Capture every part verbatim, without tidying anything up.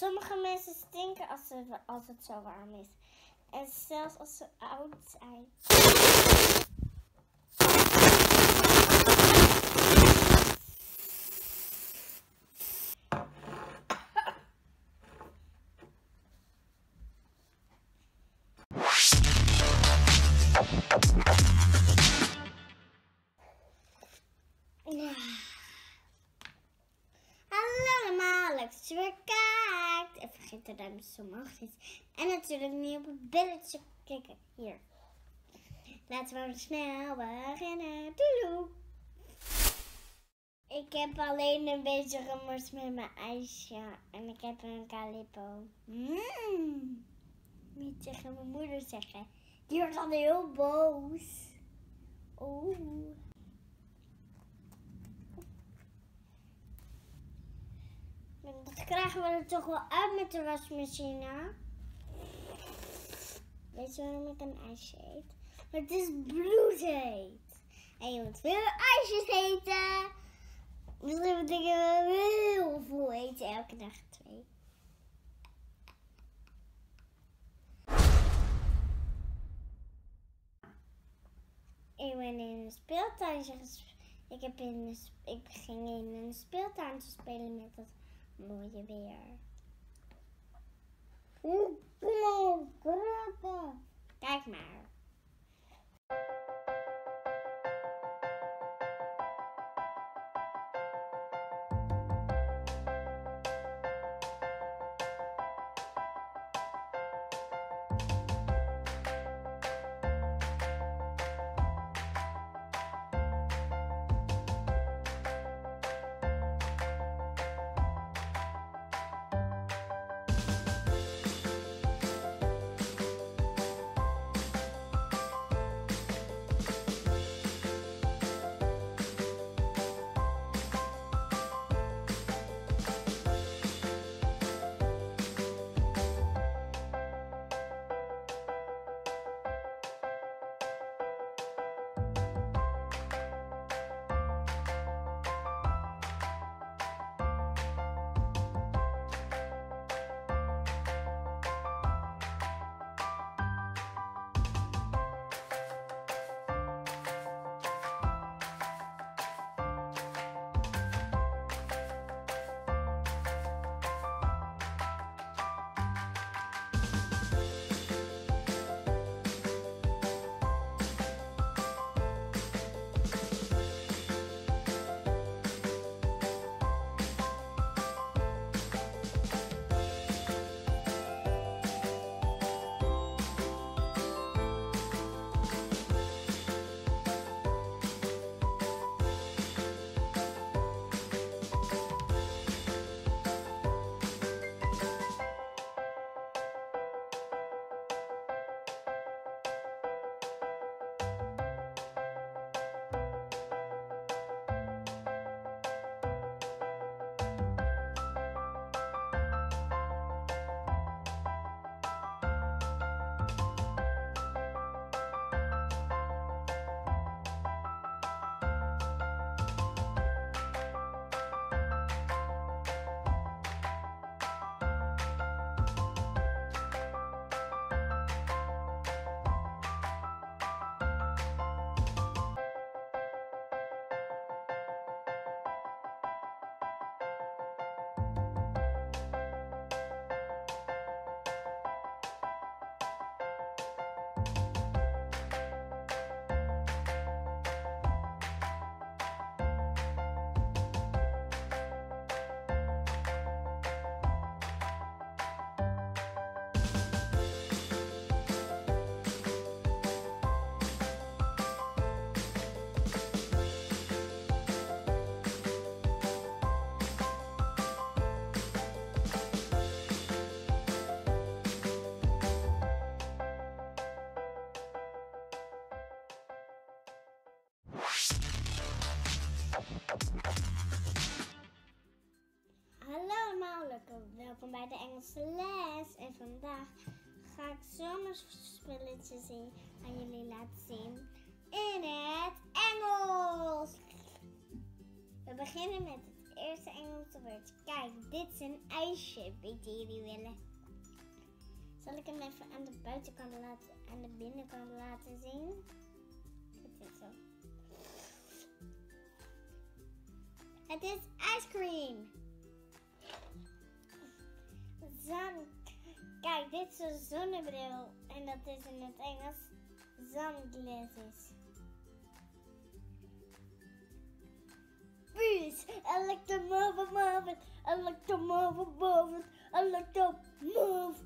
Sommige mensen stinken als, ze, als het zo warm is. En zelfs als ze oud zijn. Ja. Hallo allemaal, leuk dat je weer kijkt. En vergeet de duimpjes omhoog te en natuurlijk niet op het belletje klikken. Hier. Laten we snel beginnen. Doeloe. Ik heb alleen een beetje gemorst met mijn ijsje. En ik heb een Calippo. Mm. Niet tegen mijn moeder zeggen. Die wordt dan heel boos. Oeh. Dat krijgen we er toch wel uit met de wasmachine. Weet je waarom ik een ijsje eet? Maar het is bloedheet. En je moet veel ijsjes eten. Dus dat betekent we heel veel eten. Elke dag twee. Ik ben in een speeltuintje gespeeld. Ik, heb in een, ik ging in een speeltuintje spelen met dat mooie weer. Oeh, kom op, kijk maar. Hallo allemaal, welkom bij de Engelse les. En vandaag ga ik zomerspulletjes zien aan jullie laten zien in het Engels. We beginnen met het het eerste Engelse woord. Kijk, dit is een ijsje. Weten jullie willen? Zal ik hem even aan de buitenkant laten, aan de binnenkant laten zien? Dit is zo. Het is ice cream. Zon. Kijk, dit is een zonnebril. En dat is in het Engels sunglasses. Peace. I like to move and move it. I like to move and move it. I like to move.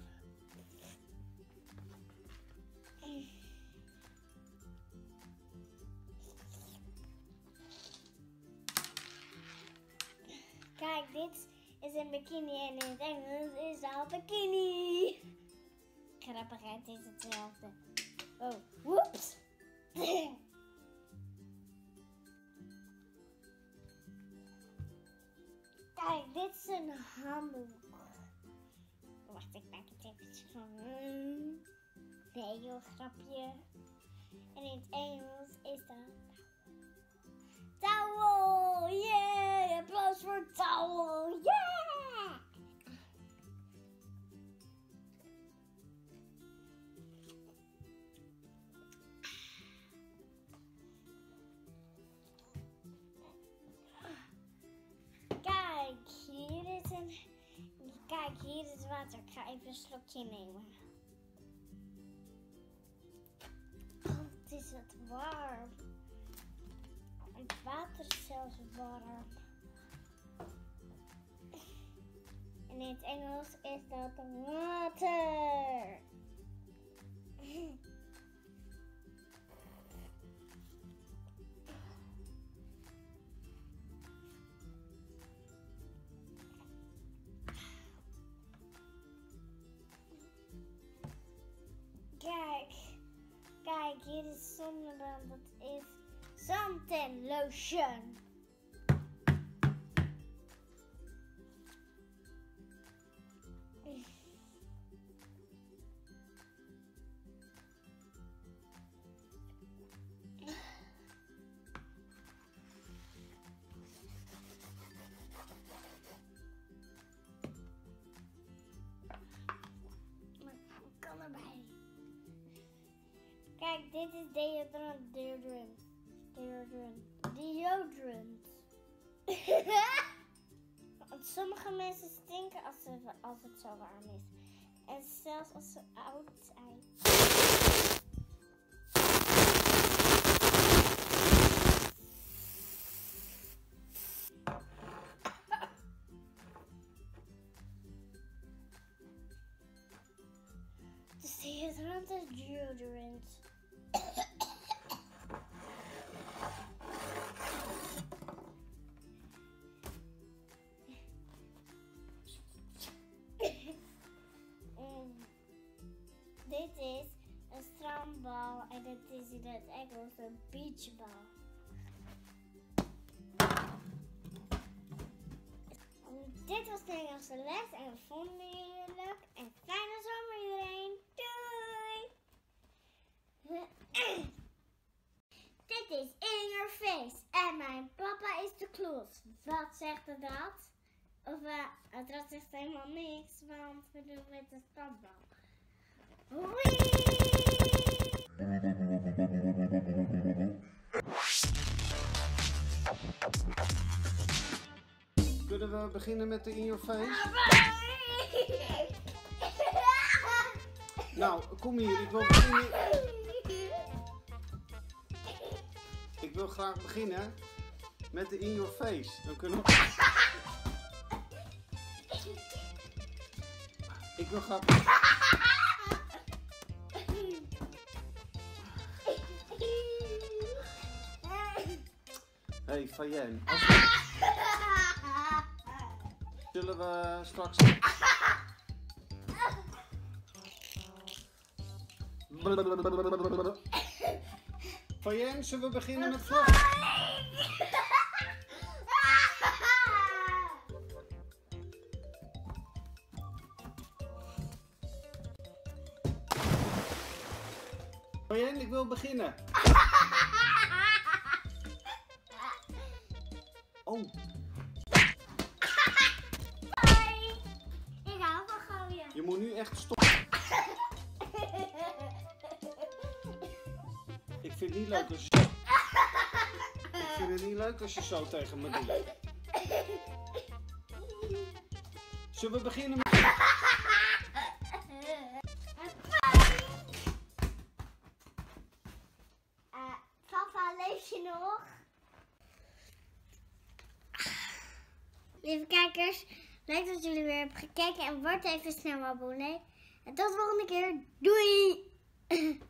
Kijk, dit is een bikini en in het Engels is al bikini. Grappigheid is hetzelfde. Oh, whoops. Kijk, dit is een handdoek. Wacht, ik maak het even van. Nee joh, grapje. En in het Engels is dat... towel, yeah! Applaus voor towel, yeah! Kijk, hier is een... Kijk, hier is water. Ik ga even een slokje nemen. Oh, het is wat warm. Het water is zelfs warm. En in het Engels is dat water. Kijk, kijk, hier is zonnebrand. Dat is suntan lotion. Kom erbij. Kijk, dit is deodorant, deodorant. Deodorant. Deodorant. Want sommige mensen stinken als, ze, als het zo warm is. En zelfs als ze oud zijn. Dus deodorant is deodorant. Dit is een strandbal en dit is in het Engels een beachbal. Dit was de Engelse les en vonden jullie het leuk? En fijne zomer iedereen! Doei! Dit is In Your Face en mijn papa is de kloes. Wat zegt er dat? Of uh, dat zegt helemaal niks, want we doen met de strandbal. Kunnen we beginnen met de In Your Face? Nou, kom hier, ik wil beginnen. Ik wil graag beginnen met de In Your Face. Dan kunnen we... Ik wil graag... Hé, hey, Fayenne, als we... zullen we straks... Fayenne, zullen we beginnen met vloggen? Fayenne, ik wil beginnen. Oh. Je moet nu echt stoppen. Ik vind het niet leuk als je... Ik vind het niet leuk als je zo tegen me doet. Zullen we beginnen met... Uh, papa, leef je nog? Lieve kijkers, leuk dat jullie weer hebben gekeken en word even snel abonnee. En tot de volgende keer, doei!